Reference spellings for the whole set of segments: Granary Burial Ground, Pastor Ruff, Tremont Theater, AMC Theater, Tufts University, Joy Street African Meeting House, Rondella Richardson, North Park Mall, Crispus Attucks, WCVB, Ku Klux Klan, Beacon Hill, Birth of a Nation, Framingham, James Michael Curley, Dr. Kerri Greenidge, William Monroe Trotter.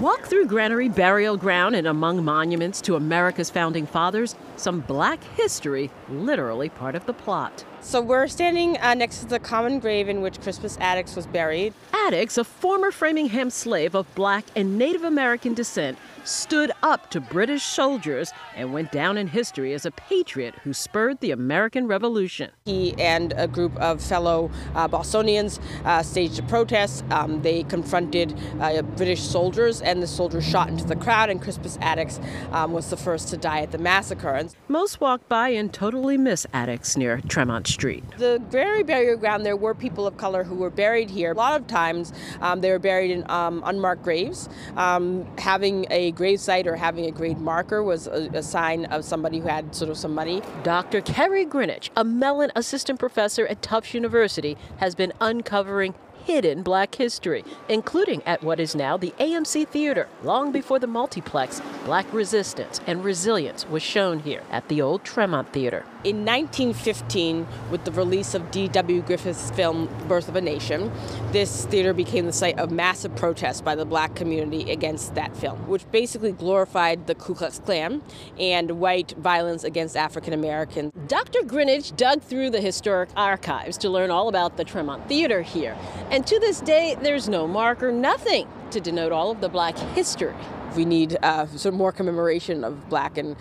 Walk through Granary Burial Ground and among monuments to America's founding fathers, some black history literally part of the plot. So we're standing next to the common grave in which Crispus Attucks was buried. Attucks, a former Framingham slave of black and Native American descent, stood up to British soldiers and went down in history as a patriot who spurred the American Revolution. He and a group of fellow Bostonians staged a protest. They confronted British soldiers, and the soldiers shot into the crowd, and Crispus Attucks was the first to die at the massacre. Most walk by and totally miss Attucks near Tremont Street. The Granary Burial Ground, there were people of color who were buried here. A lot of times they were buried in unmarked graves. Having a gravesite or having a grave marker was a sign of somebody who had sort of some money. Dr. Kerri Greenidge, a Mellon assistant professor at Tufts University, has been uncovering hidden black history, including at what is now the AMC Theater. Long before the multiplex, black resistance and resilience was shown here at the old Tremont Theater. In 1915, with the release of D.W. Griffith's film, Birth of a Nation, this theater became the site of massive protests by the black community against that film, which basically glorified the Ku Klux Klan and white violence against African Americans. Dr. Greenidge dug through the historic archives to learn all about the Tremont Theater here. And to this day, there's no marker, nothing to denote all of the black history. We need some more commemoration of black and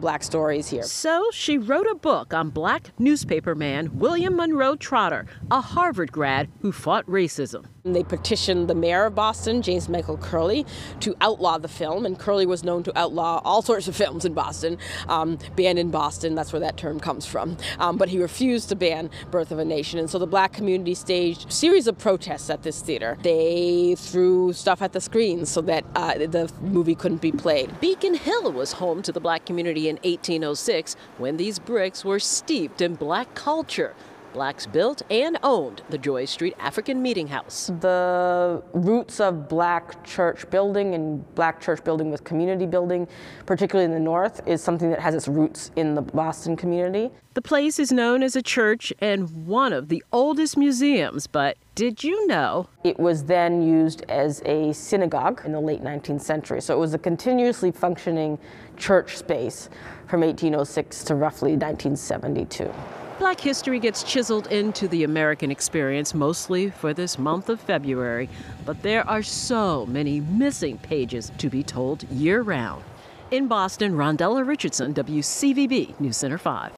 black stories here. So she wrote a book on black newspaper man William Monroe Trotter, a Harvard grad who fought racism. They petitioned the mayor of Boston, James Michael Curley, to outlaw the film, and Curley was known to outlaw all sorts of films in Boston, banned in Boston, that's where that term comes from. But he refused to ban Birth of a Nation, and so the black community staged a series of protests at this theater. They threw stuff at the screen so that the movie couldn't be played. Beacon Hill was home to the black community in 1806 when these bricks were steeped in black culture. Blacks built and owned the Joy Street African Meeting House. The roots of black church building and black church building with community building, particularly in the North, is something that has its roots in the Boston community. The place is known as a church and one of the oldest museums, but did you know? It was then used as a synagogue in the late 19th century. So it was a continuously functioning church space from 1806 to roughly 1972. Black history gets chiseled into the American experience, mostly for this month of February, but there are so many missing pages to be told year-round. In Boston, Rondella Richardson, WCVB News Center 5.